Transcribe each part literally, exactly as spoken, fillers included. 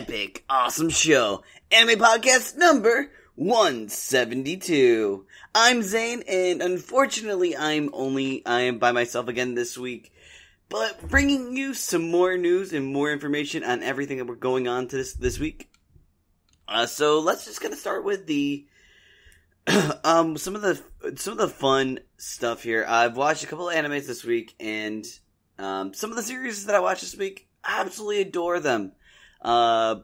epic, awesome show, Anime Podcast number one seventy-two. I'm Zane, and unfortunately I'm only, I am by myself again this week, but bringing you some more news and more information on everything that we're going on to this, this week. Uh, so let's just gonna start with the, um, some of the, some of the fun stuff here. I've watched a couple of animes this week, and, um, some of the series that I watched this week, I absolutely adore them. Uh,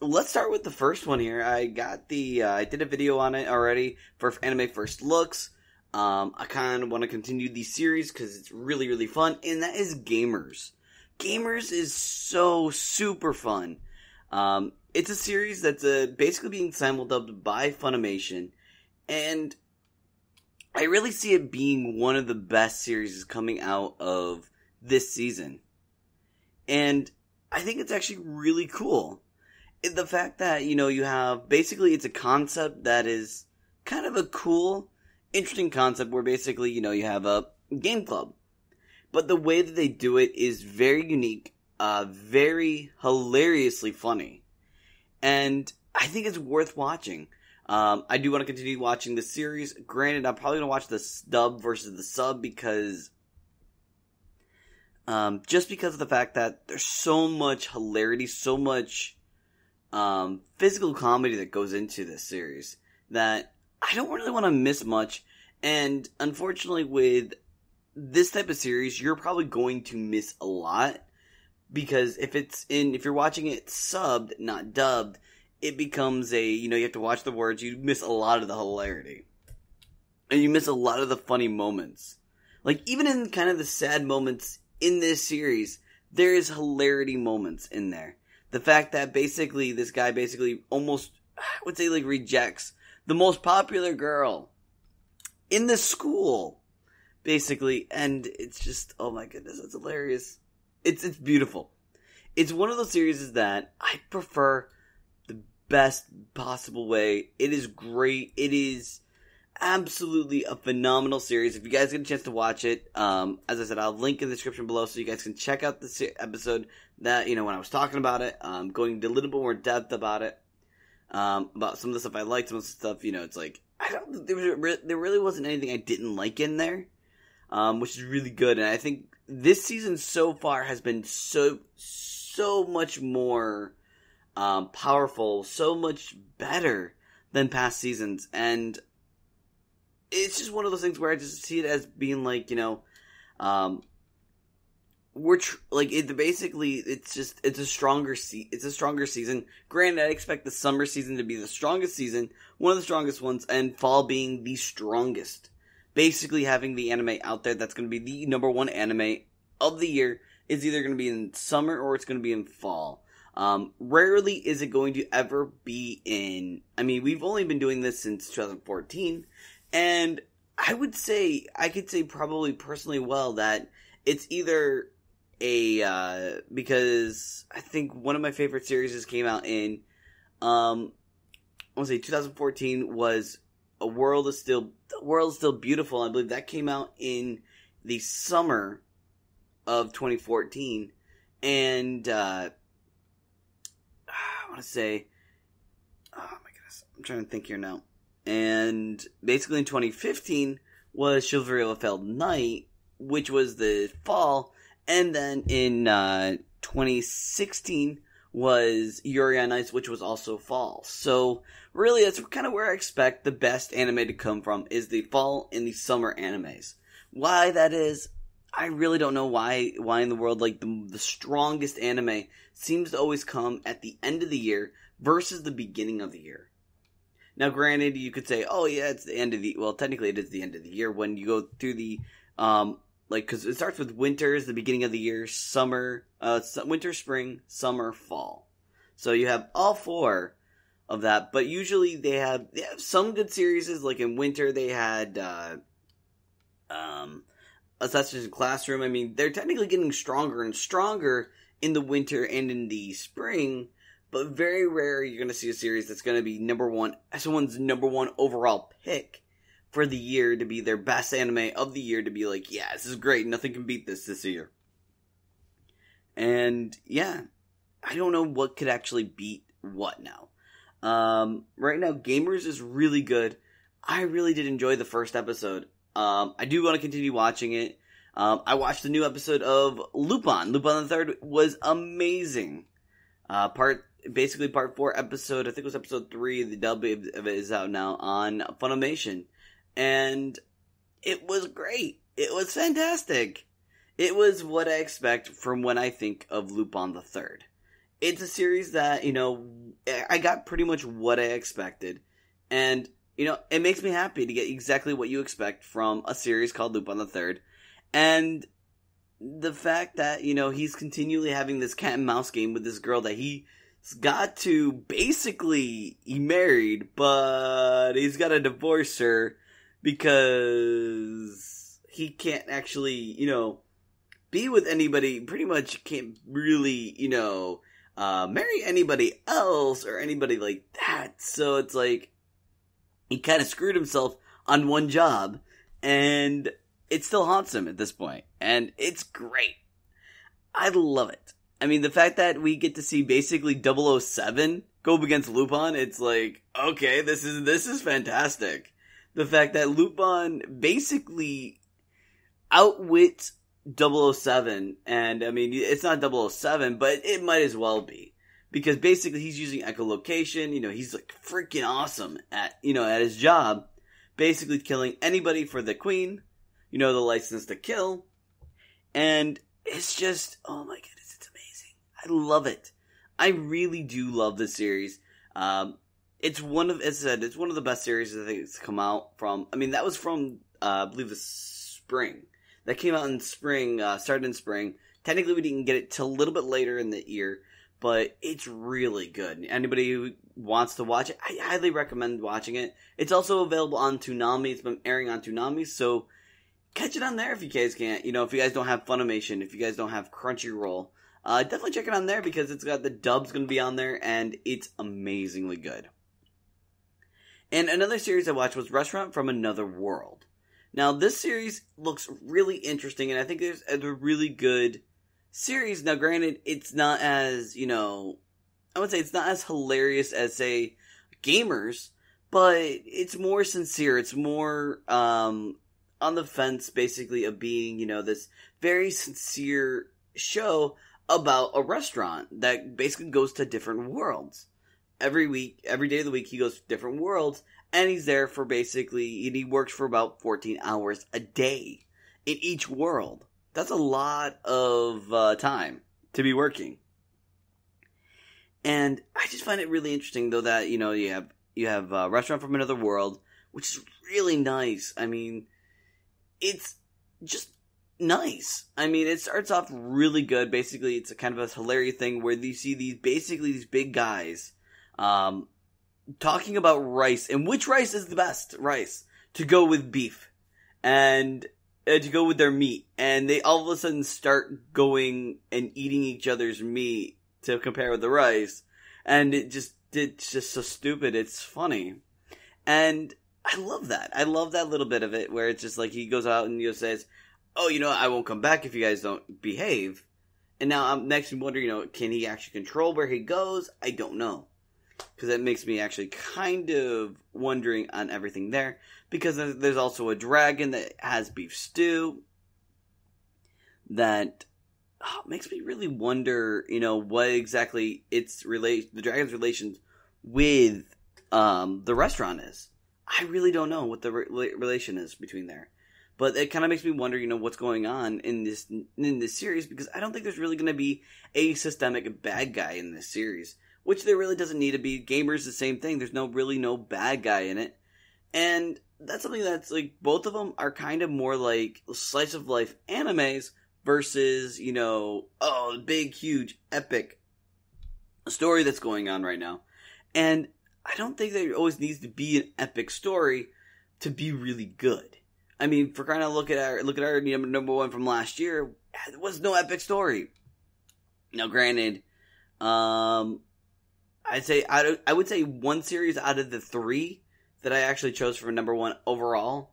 let's start with the first one here. I got the, uh, I did a video on it already for Anime First Looks. Um, I kind of want to continue the series because it's really, really fun, and that is Gamers. Gamers is so super fun. Um, it's a series that's uh, basically being simuldubbed by Funimation, and I really see it being one of the best series coming out of this season. And I think it's actually really cool. The fact that, you know, you have, basically it's a concept that is kind of a cool, interesting concept where basically, you know, you have a game club. But the way that they do it is very unique, uh, very hilariously funny. And I think it's worth watching. Um, I do want to continue watching the series. Granted, I'm probably going to watch the dub versus the sub because... Um, just because of the fact that there's so much hilarity, so much um, physical comedy that goes into this series that I don't really want to miss much. And unfortunately, with this type of series, you're probably going to miss a lot because if it's in, if you're watching it subbed, not dubbed, it becomes a, you know, you have to watch the words. You miss a lot of the hilarity, and you miss a lot of the funny moments. Like even in kind of the sad moments. In this series, there is hilarity moments in there. The fact that basically this guy basically almost, I would say like rejects the most popular girl in the school, basically. And it's just, oh my goodness, that's hilarious. It's it's beautiful. It's one of those series that I prefer the best possible way. It is great. It is... absolutely a phenomenal series. If you guys get a chance to watch it, um, as I said, I'll link in the description below so you guys can check out this episode that, you know, when I was talking about it, um, going into a little bit more depth about it, um, about some of the stuff I liked, some of the stuff, you know, it's like, I don't, there was, there really wasn't anything I didn't like in there, um, which is really good. And I think this season so far has been so, so much more, um, powerful, so much better than past seasons. And it's just one of those things where I just see it as being like, you know, um, we're tr like it basically it's just it's a stronger se it's a stronger season. Granted, I expect the summer season to be the strongest season, one of the strongest ones, and fall being the strongest. Basically, having the anime out there that's going to be the number one anime of the year is either going to be in summer or it's going to be in fall. Um, rarely is it going to ever be in. I mean, we've only been doing this since two thousand fourteen. And I would say, I could say probably personally well that it's either a, uh, because I think one of my favorite series came out in, um, I want to say two thousand fourteen was A World is Still, The World is Still Beautiful. I believe that came out in the summer of twenty fourteen. And, uh, I want to say, oh my goodness, I'm trying to think here now. And basically in twenty fifteen was Chivalry of a Failed Knight, which was the fall. And then in uh, twenty sixteen was Yuri on Ice, which was also fall. So really that's kind of where I expect the best anime to come from is the fall and the summer animes. Why that is, I really don't know why why in the world like the, the strongest anime seems to always come at the end of the year versus the beginning of the year. Now, granted, you could say, oh, yeah, it's the end of the... Well, technically, it is the end of the year when you go through the... Um, like, because it starts with winter is the beginning of the year, summer... Uh, winter, spring, summer, fall. So you have all four of that. But usually, they have, they have some good series. Like, in winter, they had... Uh, um, Assassination Classroom. I mean, they're technically getting stronger and stronger in the winter and in the spring... But very rare you're going to see a series that's going to be number one, someone's number one overall pick for the year to be their best anime of the year to be like, yeah, this is great. Nothing can beat this this year. And yeah, I don't know what could actually beat what now. Um, right now, Gamers is really good. I really did enjoy the first episode. Um, I do want to continue watching it. Um, I watched the new episode of Lupin. Lupin the Third was amazing. Uh, part basically part four episode. I think it was episode three. The dub of it is out now on Funimation, and it was great. It was fantastic. It was what I expect from when I think of Lupin the Third. It's a series that, you know, I got pretty much what I expected, and you know, it makes me happy to get exactly what you expect from a series called Lupin the Third. And the fact that, you know, he's continually having this cat and mouse game with this girl that he's got to basically, he married, but he's got to divorce her because he can't actually, you know, be with anybody, pretty much can't really, you know, uh, marry anybody else or anybody like that. So it's like, he kind of screwed himself on one job, and it still haunts him at this point, and it's great. I love it. I mean, the fact that we get to see basically double oh seven go up against Lupin, it's like, okay, this is this is fantastic. The fact that Lupin basically outwits double oh seven, and I mean, it's not double oh seven, but it might as well be. Because basically he's using echolocation, you know, he's like freaking awesome at, you know, at his job, basically killing anybody for the queen. You know, the license to kill. And it's just, oh my goodness, it's amazing. I love it. I really do love this series. Um, it's one of, as I said, it's one of the best series I think it's come out from. I mean, that was from, uh, I believe, the spring. That came out in spring, uh, started in spring. Technically, we didn't get it till a little bit later in the year. But it's really good. Anybody who wants to watch it, I highly recommend watching it. It's also available on Toonami. It's been airing on Toonami, so catch it on there if you guys can't. You know, if you guys don't have Funimation, if you guys don't have Crunchyroll, uh, definitely check it on there because it's got the dubs going to be on there, and it's amazingly good. And another series I watched was Restaurant from Another World. Now, this series looks really interesting, and I think there's a really good series. Now, granted, it's not as, you know, I would say it's not as hilarious as, say, Gamers, but it's more sincere. It's more, um... on the fence, basically, of being, you know, this very sincere show about a restaurant that basically goes to different worlds. Every week, every day of the week, he goes to different worlds, and he's there for basically, and he works for about fourteen hours a day in each world. That's a lot of uh, time to be working. And I just find it really interesting, though, that, you know, you have, you have a Restaurant from Another World, which is really nice. I mean, it's just nice. I mean, it starts off really good. Basically, it's a kind of a hilarious thing where you see these, basically these big guys um, talking about rice and which rice is the best rice to go with beef and uh, to go with their meat. And they all of a sudden start going and eating each other's meat to compare with the rice. And it just, it's just so stupid. It's funny. And I love that. I love that little bit of it where it's just like he goes out and, you know, says, oh, you know, I won't come back if you guys don't behave. And now I'm next wonder, you know, can he actually control where he goes? I don't know. Because that makes me actually kind of wondering on everything there. Because there's also a dragon that has beef stew that oh, makes me really wonder, you know, what exactly its relation, the dragon's relations with um, the restaurant is. I really don't know what the re- relation is between there. But it kind of makes me wonder, you know, what's going on in this in this series, because I don't think there's really going to be a systemic bad guy in this series, which there really doesn't need to be. Gamers, the same thing. There's no really no bad guy in it. And that's something that's, like, both of them are kind of more like slice-of-life animes versus, you know, oh, big, huge, epic story that's going on right now. And I don't think there always needs to be an epic story to be really good. I mean, for crying out loud, look at our look at our number one from last year. There was no epic story. Now, granted, um, I'd say I I would say one series out of the three that I actually chose for number one overall.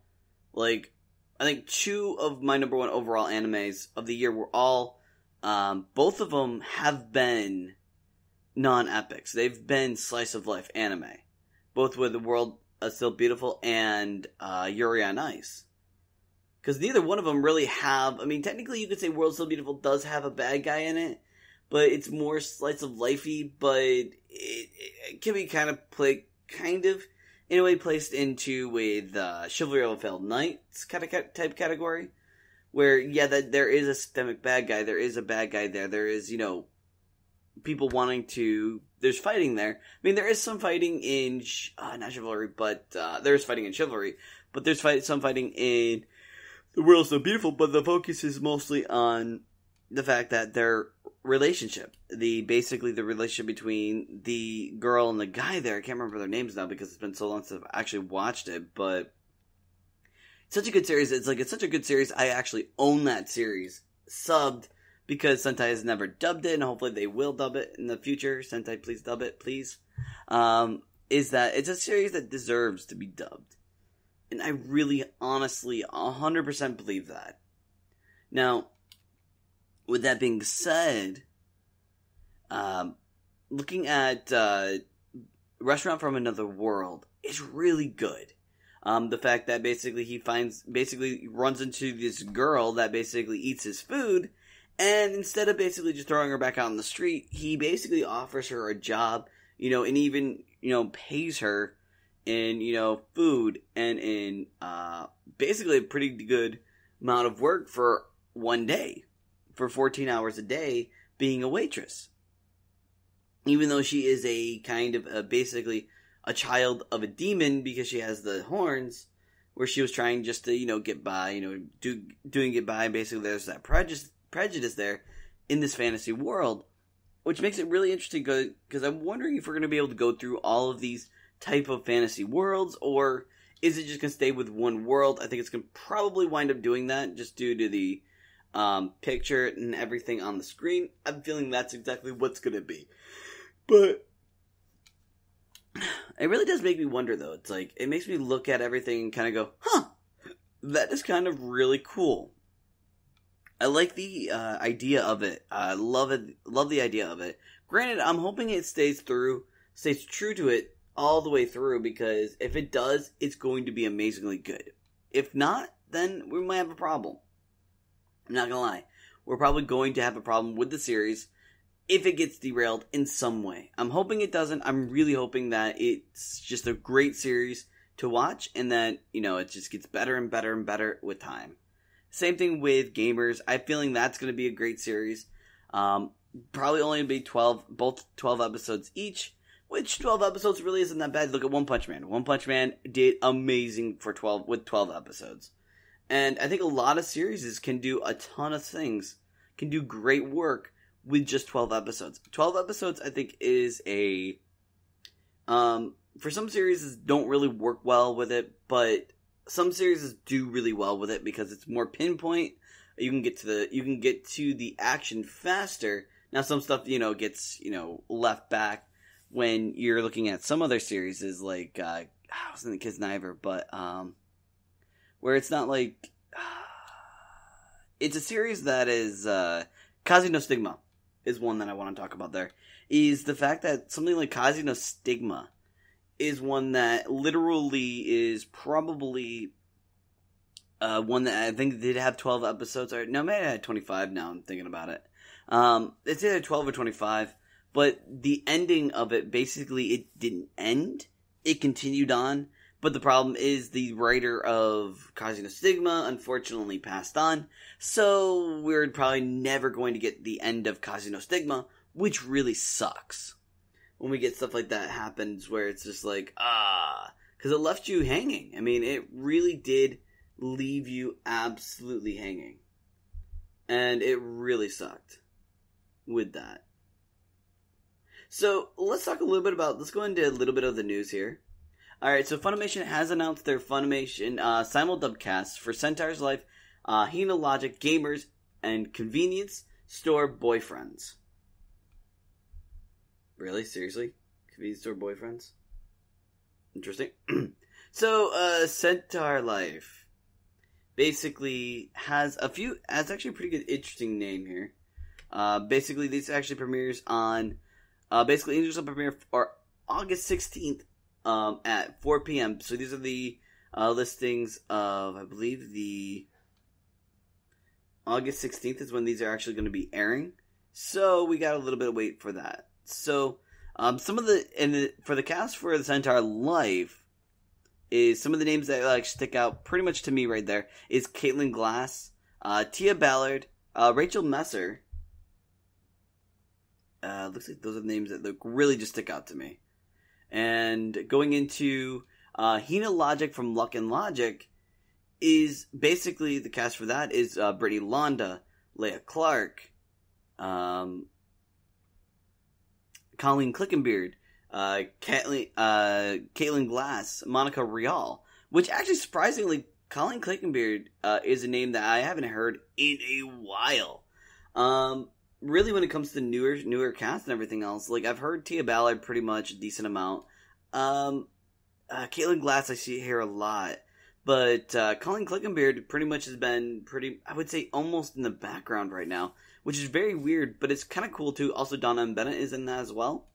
Like, I think two of my number one overall animes of the year were all um, both of them have been non-epics. They've been slice-of-life anime, both with The World is Still Beautiful and uh, Yuri on Ice. Because neither one of them really have... I mean, technically you could say World is Still Beautiful does have a bad guy in it, but it's more slice-of-lifey, but it, it can be kind of played, kind of, in a way, placed into with uh, Chivalry of a Failed Knight kind of type category, where, yeah, that there is a systemic bad guy, there is a bad guy there, there is, you know, people wanting to... There's fighting there. I mean, there is some fighting in... Uh, not Chivalry, but... Uh, there's fighting in Chivalry, but there's fight, some fighting in... The World is Still Beautiful, but the focus is mostly on the fact that their relationship, the basically the relationship between the girl and the guy there, I can't remember their names now because it's been so long since I've actually watched it, but it's such a good series. It's like, it's such a good series, I actually own that series, subbed, because Sentai has never dubbed it, and hopefully they will dub it in the future. Sentai, please dub it, please. Um, is that it's a series that deserves to be dubbed. And I really, honestly, one hundred percent believe that. Now, with that being said, um, looking at uh, Restaurant from Another World is really good. Um, the fact that basically he finds, basically runs into this girl that basically eats his food, and instead of basically just throwing her back out on the street, he basically offers her a job, you know, and even, you know, pays her in, you know, food, and in uh, basically a pretty good amount of work for one day, for fourteen hours a day, being a waitress. Even though she is a kind of, a, basically, a child of a demon, because she has the horns, where she was trying just to, you know, get by, you know, do doing get by, and basically there's that prejudice, prejudice there in this fantasy world, which makes it really interesting, because I'm wondering if we're going to be able to go through all of these type of fantasy worlds, or is it just going to stay with one world? I think it's going to probably wind up doing that, just due to the um, picture and everything on the screen. I'm feeling that's exactly what's going to be. But it really does make me wonder, though. It's like, it makes me look at everything and kind of go, huh, that is kind of really cool. I like the uh, idea of it. I love it. Love the idea of it. Granted, I'm hoping it stays through, stays true to it, all the way through, because if it does, it's going to be amazingly good. If not, then we might have a problem. I'm not gonna lie. We're probably going to have a problem with the series if it gets derailed in some way. I'm hoping it doesn't. I'm really hoping that it's just a great series to watch, and that, you know, it just gets better and better and better with time. Same thing with Gamers. I'm feeling that's going to be a great series. Um, probably only be twelve, both twelve episodes each. Which twelve episodes really isn't that bad. Look at One Punch Man. One Punch Man did amazing for twelve with twelve episodes. And I think a lot of series can do a ton of things, can do great work with just twelve episodes. twelve episodes, I think, is a... Um, for some series, don't really work well with it, but some series do really well with it because it's more pinpoint. You can get to the you can get to the action faster. Now, some stuff, you know, gets, you know, left back when you're looking at some other series, is like, uh, I was in the Kids Niver, but, um, where it's not like, uh, it's a series that is, uh, Kaze no Stigma is one that I want to talk about there, is the fact that something like Kaze no Stigma is one that literally is probably, uh, one that I think did have twelve episodes, or, no, maybe I had twenty-five now, I'm thinking about it, um, it's either twelve or twenty-five, but the ending of it, basically, it didn't end. It continued on. But the problem is the writer of Kaze no Stigma, unfortunately, passed on. So we're probably never going to get the end of Kaze no Stigma, which really sucks. When we get stuff like that happens, where it's just like, ah. Because it left you hanging. I mean, it really did leave you absolutely hanging. And it really sucked with that. So, let's talk a little bit about, let's go into a little bit of the news here. Alright, so Funimation has announced their Funimation uh, simul-dubcasts for Centaur's Life, uh, Hina Logic, Gamers, and Convenience Store Boyfriends. Really? Seriously? Convenience Store Boyfriends? Interesting. So, uh, Centaur Life basically has a few, has actually a pretty good, interesting name here. Uh, basically, this actually premieres on Uh, basically, Angels will premiere for August sixteenth um, at four p m So these are the uh, listings of, I believe, the August sixteenth is when these are actually going to be airing. So we got a little bit of wait for that. So um, some of the, and the, for the cast for the Centaur Life, is some of the names that like stick out pretty much to me right there is Caitlin Glass, uh, Tia Ballard, uh, Rachel Messer. Uh, looks like those are the names that look really just stick out to me. And going into uh, Hina Logic from Luck and Logic is basically the cast for that is uh, Brittany Londa, Leah Clark, um, Colleen Clinkenbeard, uh, Caitlin, uh, Caitlin Glass, Monica Rial, which actually surprisingly, Colleen Clinkenbeard uh, is a name that I haven't heard in a while. Um, really, when it comes to newer, newer cast and everything else, like I've heard Tia Ballard pretty much a decent amount. Um, uh, Caitlin Glass, I see here a lot, but uh, Colleen Clinkenbeard pretty much has been pretty, I would say, almost in the background right now, which is very weird, but it's kind of cool too. Also, Donna and Bennett is in that as well.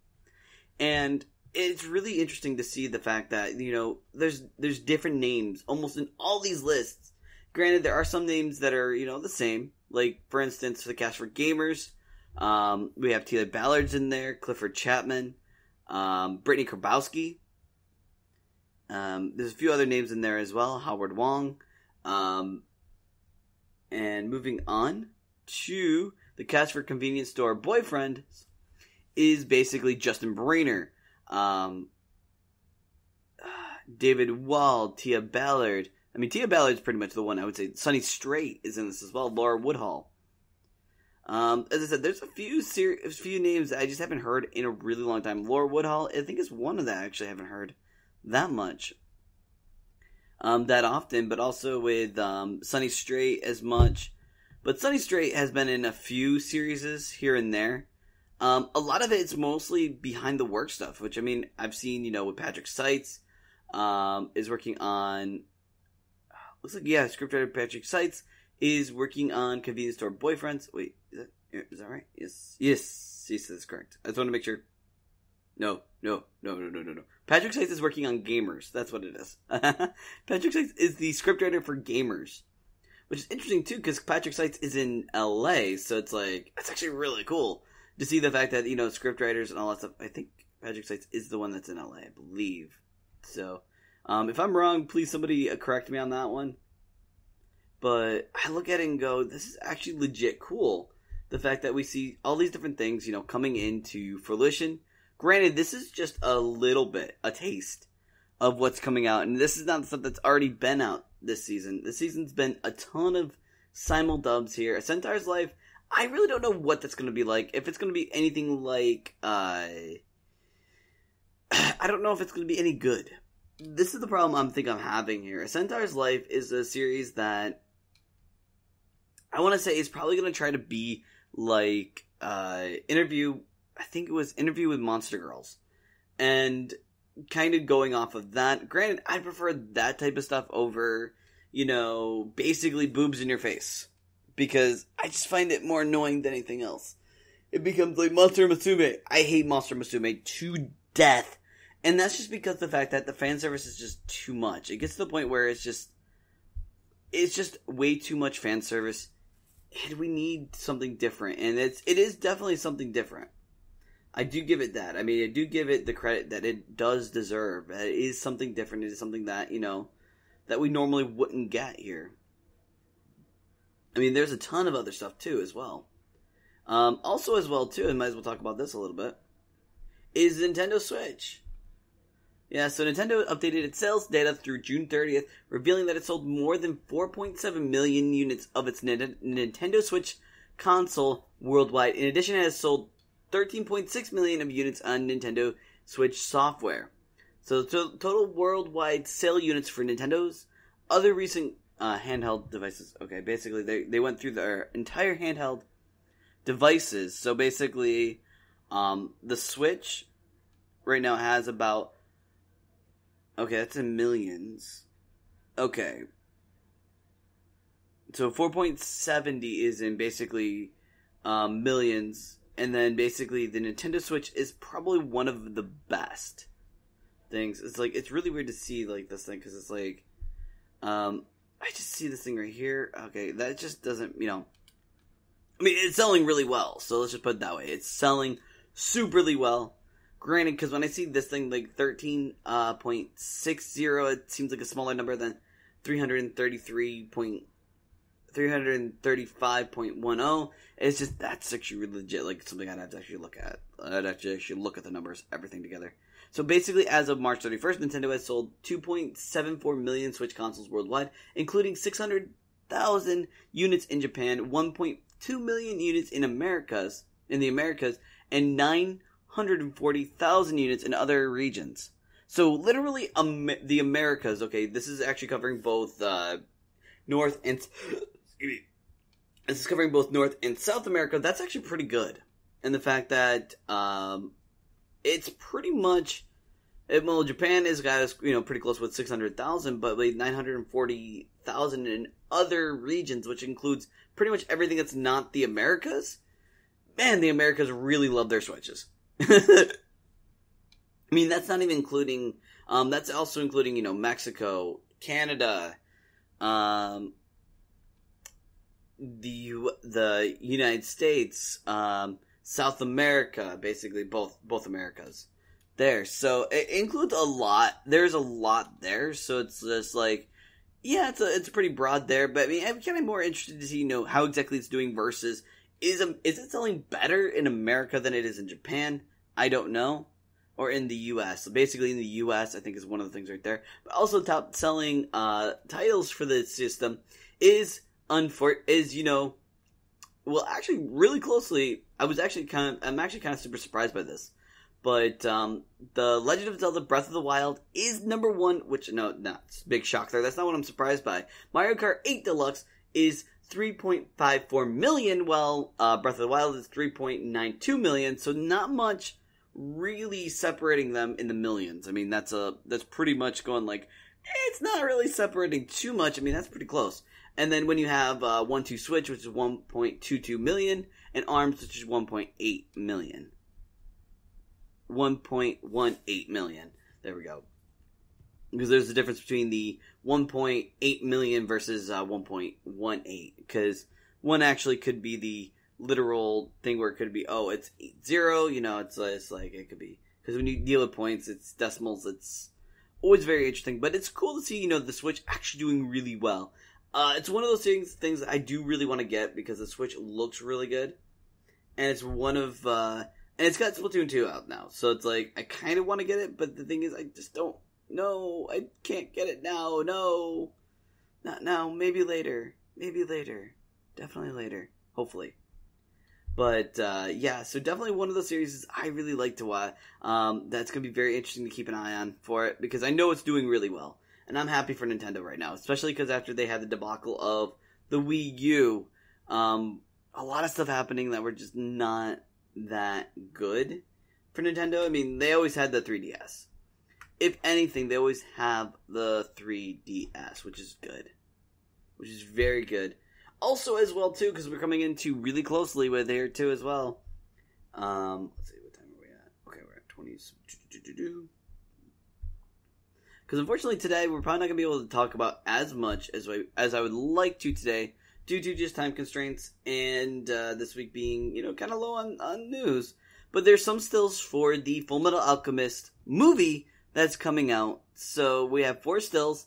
And it's really interesting to see the fact that, you know, there's there's different names almost in all these lists. Granted, there are some names that are, you know, the same. Like, for instance, for the cast for Gamers, um, we have Tia Ballard's in there, Clifford Chapman, um, Brittany Krabowski. Um, there's a few other names in there as well, Howard Wong. Um, and moving on to the cast for Convenience Store Boyfriends, is basically Justin Brainer, um, David Wald, Tia Ballard. I mean, Tia Ballard's pretty much the one I would say. Sonny Strait is in this as well. Laura Woodhull. Um, as I said, there's a few ser- a few names that I just haven't heard in a really long time. Laura Woodhull, I think, is one of that I actually haven't heard that much, um, that often. But also with um, Sonny Strait as much. But Sonny Strait has been in a few series here and there. Um, a lot of it's mostly behind the work stuff, which, I mean, I've seen, you know, with Patrick Seitz, um, is working on, looks like, yeah, scriptwriter Patrick Seitz is working on Convenience Store Boyfriends. Wait, is that, is that right? Yes, yes, yes, that's correct. I just want to make sure. No, no, no, no, no, no, no. Patrick Seitz is working on Gamers. That's what it is. Patrick Seitz is the scriptwriter for Gamers, which is interesting, too, because Patrick Seitz is in L A, so it's like, that's actually really cool. To see the fact that, you know, scriptwriters and all that stuff, I think Patrick Seitz is the one that's in L A, I believe. So, um, if I'm wrong, please somebody correct me on that one. But I look at it and go, this is actually legit cool. The fact that we see all these different things, you know, coming into fruition. Granted, this is just a little bit, a taste of what's coming out. And this is not stuff that's already been out this season. This season's been a ton of simuldubs here. A Centaur's Life, I really don't know what that's going to be like. If it's going to be anything like, uh, I don't know if it's going to be any good. This is the problem I'm think I'm having here. A Centaur's Life is a series that I want to say is probably going to try to be like, uh, interview, I think it was Interview with Monster Girls. And kind of going off of that. Granted, I prefer that type of stuff over, you know, basically boobs in your face. Because I just find it more annoying than anything else. It becomes like Monster Musume. I hate Monster Musume to death. And that's just because of the fact that the fan service is just too much. It gets to the point where it's just... It's just way too much fan service. And we need something different. And it's, it is definitely something different. I do give it that. I mean, I do give it the credit that it does deserve. It is something different. It is something that, you know, that we normally wouldn't get here. I mean, there's a ton of other stuff, too, as well. Um, also, as well, too, and might as well talk about this a little bit, is Nintendo Switch. Yeah, so Nintendo updated its sales data through June thirtieth, revealing that it sold more than four point seven million units of its N- Nintendo Switch console worldwide. In addition, it has sold thirteen point six million of units on Nintendo Switch software. So, to- total worldwide sale units for Nintendo's other recent Uh, handheld devices. Okay, basically they they went through their entire handheld devices. So basically, um, the Switch right now has about, okay, that's in millions. Okay, so four point seven zero is in basically um, millions And then basically the Nintendo Switch is probably one of the best things. It's like, it's really weird to see like this thing, because it's like, um, I just see this thing right here. Okay, that just doesn't, you know, I mean, it's selling really well. So let's just put it that way. It's selling superly well. Granted, because when I see this thing, like thirteen point six zero, uh, it seems like a smaller number than three thirty-three point three thirty-five point ten. It's just, that's actually legit, like something I'd have to actually look at. I'd have to actually look at the numbers, everything together. So basically, as of March thirty-first, Nintendo has sold two point seven four million Switch consoles worldwide, including six hundred thousand units in Japan, one point two million units in Americas, in the Americas, and nine hundred forty thousand units in other regions. So literally um, the Americas, okay, this is actually covering both uh, North and this is covering both North and South America. That's actually pretty good. And the fact that um, it's pretty much, well, Japan has got us, you know, pretty close with six hundred thousand, but with nine hundred forty thousand in other regions, which includes pretty much everything that's not the Americas. Man, the Americas really love their Switches. I mean, that's not even including, um, that's also including, you know, Mexico, Canada, um, the, U the United States, um, South America, basically both, both Americas there. So it includes a lot. There's a lot there. So it's just like, yeah, it's a, it's pretty broad there, but I mean, I'm kind of more interested to see, you know, how exactly it's doing versus Is, um, is it selling better in America than it is in Japan? I don't know. Or in the U S. So basically in the U S, I think is one of the things right there. But also top selling uh, titles for the system is, unfor is, you know, well, actually really closely, I was actually kind of, I'm actually kind of super surprised by this. But um, The Legend of Zelda Breath of the Wild is number one, which, no, no, it's a big shock there. That's not what I'm surprised by. Mario Kart eight Deluxe is three point five four million, well, uh, Breath of the Wild is three point nine two million, so not much really separating them in the millions. I mean, that's a that's pretty much going like, it's not really separating too much. I mean, that's pretty close. And then when you have uh, one two Switch, which is one point two two million, and ARMS, which is one point eight million. one point one eight million. There we go. Because there's a difference between the one point eight million versus uh, one point one eight. Because one actually could be the literal thing where it could be, oh, it's eight zero. You know, it's, it's like it could be. Because when you deal with points, it's decimals. It's always very interesting. But it's cool to see, you know, the Switch actually doing really well. Uh, it's one of those things, things that I do really want to get because the Switch looks really good. And it's one of... Uh, and it's got Splatoon two out now. So it's like, I kind of want to get it. But the thing is, I just don't. No, I can't get it now. No, not now. Maybe later. Maybe later. Definitely later. Hopefully. But, uh, yeah, so definitely one of those series I really like to watch. Um, that's going to be very interesting to keep an eye on for it because I know it's doing really well. And I'm happy for Nintendo right now, especially because after they had the debacle of the Wii U, um, a lot of stuff happening that were just not that good for Nintendo. I mean, they always had the three D S. If anything, they always have the three D S, which is good. Which is very good. Also as well, too, because we're coming into really closely with here, too, as well. Um, let's see, what time are we at? Okay, we're at twenties. Because unfortunately today, we're probably not going to be able to talk about as much as I, as I would like to today, due to just time constraints, and uh, this week being, you know, kind of low on, on news. But there's some stills for the Fullmetal Alchemist movie that's coming out. So we have four stills,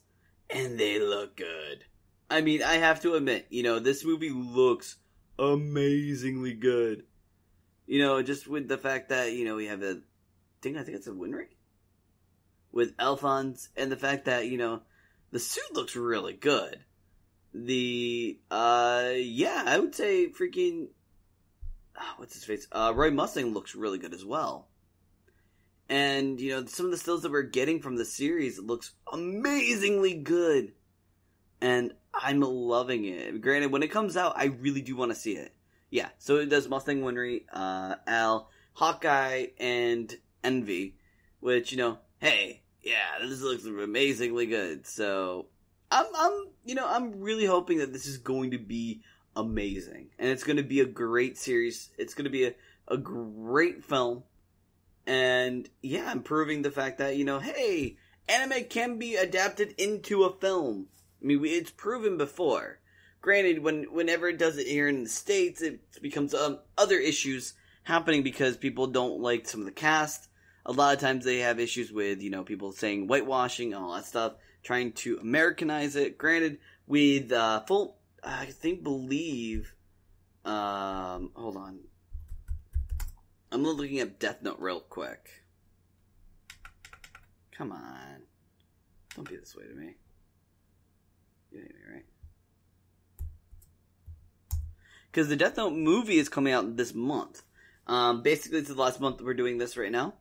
and they look good. I mean, I have to admit, you know, this movie looks amazingly good. You know, just with the fact that, you know, we have a thing, I think it's a Winry? With Alphonse, and the fact that, you know, the suit looks really good. The, uh, yeah, I would say freaking, oh, what's his face? Uh, Roy Mustang looks really good as well. And, you know, some of the stills that we're getting from the series looks amazingly good. And I'm loving it. Granted, when it comes out, I really do want to see it. Yeah, so it does Mustang, Winry, uh, Al, Hawkeye, and Envy. Which, you know, hey, yeah, this looks amazingly good. So, I'm, I'm, you know, I'm really hoping that this is going to be amazing. And it's going to be a great series. It's going to be a a great film. And, yeah, improving the fact that, you know, hey, anime can be adapted into a film. I mean, we, it's proven before. Granted, when whenever it does it here in the States, it becomes um, other issues happening because people don't like some of the cast. A lot of times they have issues with, you know, people saying whitewashing and all that stuff, trying to Americanize it. Granted, with uh, full, I think, believe, um, hold on. I'm looking up Death Note real quick. Come on. Don't be this way to me. You hate me, right? Because the Death Note movie is coming out this month. Um, basically, it's the last month that we're doing this right now.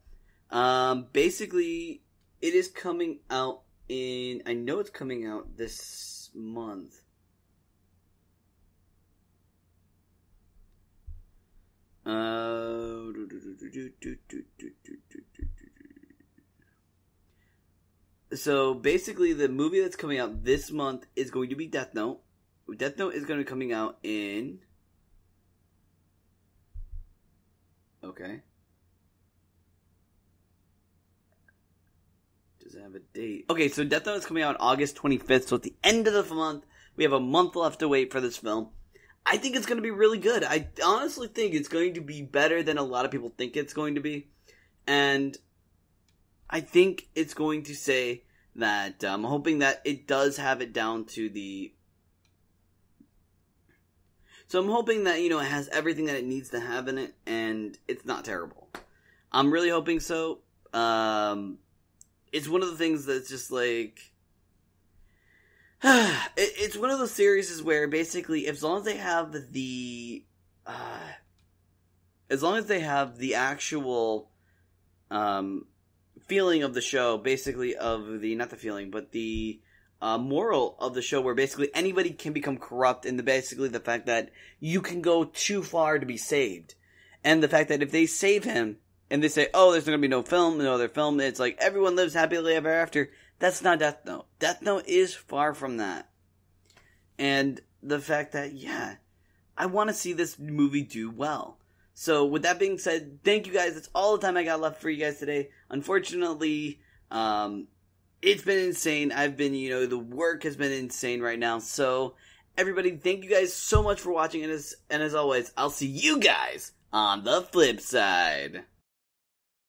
Um, basically, it is coming out in... I know it's coming out this month. Uh, so basically the movie that's coming out this month is going to be Death Note. Death Note is going to be coming out in... Okay. Does it have a date? Okay, so Death Note is coming out on August twenty-fifth, so at the end of the month, we have a month left to wait for this film. I think it's going to be really good. I honestly think it's going to be better than a lot of people think it's going to be. And I think it's going to say that I'm um, hoping that it does have it down to the... So I'm hoping that, you know, it has everything that it needs to have in it, and it's not terrible. I'm really hoping so. Um, it's one of the things that's just like... It's one of those series where basically, as long as they have the, uh, as long as they have the actual, um, feeling of the show, basically of the, not the feeling, but the, uh, moral of the show, where basically anybody can become corrupt, and the, basically the fact that you can go too far to be saved. And the fact that if they save him, and they say, oh, there's not gonna be no film, no other film, it's like, everyone lives happily ever after. That's not Death Note. Death Note is far from that. And the fact that, yeah, I want to see this movie do well. So, with that being said, thank you guys. That's all the time I got left for you guys today. Unfortunately, um, it's been insane. I've been, you know, the work has been insane right now. So, everybody, thank you guys so much for watching. And as, and as always, I'll see you guys on the flip side.